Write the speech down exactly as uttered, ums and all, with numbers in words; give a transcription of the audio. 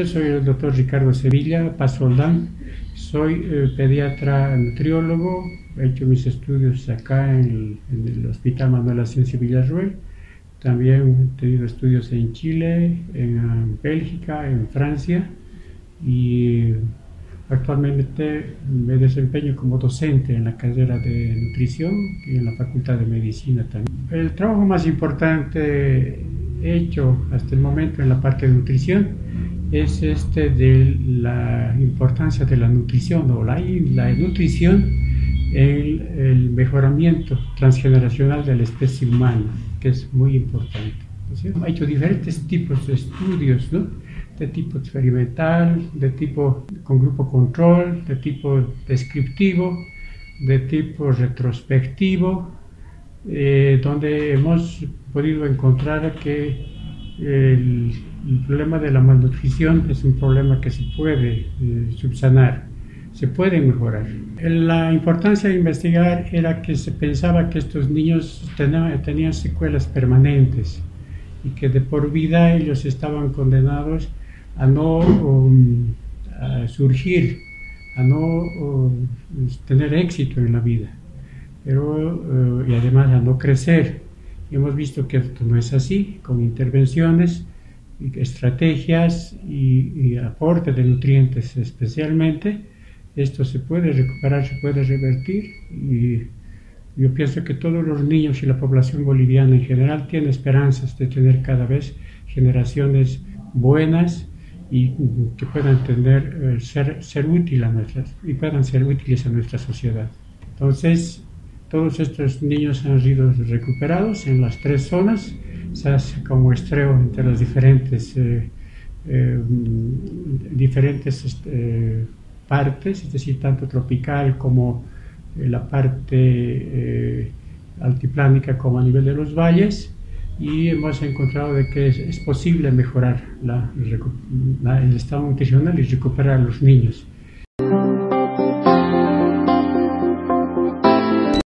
Yo soy el doctor Ricardo Sevilla Paz Soldán, soy eh, pediatra nutriólogo, he hecho mis estudios acá en el, en el Hospital Manuel Ascencio Villarroel, también he tenido estudios en Chile, en, en Bélgica, en Francia y actualmente me desempeño como docente en la carrera de nutrición y en la Facultad de Medicina también. El trabajo más importante hecho hasta el momento en la parte de nutrición es este de la importancia de la nutrición o la, la nutrición en el mejoramiento transgeneracional de la especie humana, que es muy importante, ¿no es cierto? Ha hecho diferentes tipos de estudios, ¿no? De tipo experimental, de tipo con grupo control, de tipo descriptivo, de tipo retrospectivo, eh, donde hemos podido encontrar que El, el problema de la malnutrición es un problema que se puede eh, subsanar, se puede mejorar. La importancia de investigar era que se pensaba que estos niños tenían, tenían secuelas permanentes y que de por vida ellos estaban condenados a no um, a surgir, a no um, tener éxito en la vida, pero, uh, y además a no crecer. Hemos visto que esto no es así, con intervenciones, estrategias y, y aporte de nutrientes especialmente, esto se puede recuperar, se puede revertir y yo pienso que todos los niños y la población boliviana en general tienen esperanzas de tener cada vez generaciones buenas y que puedan tener, ser, ser útil a nuestras, y puedan ser útiles a nuestra sociedad. Entonces, todos estos niños han sido recuperados en las tres zonas, se hace como muestreo entre las diferentes, eh, eh, diferentes este, eh, partes, es decir, tanto tropical como eh, la parte eh, altiplánica como a nivel de los valles, y hemos encontrado de que es, es posible mejorar la, la, el estado nutricional y recuperar a los niños.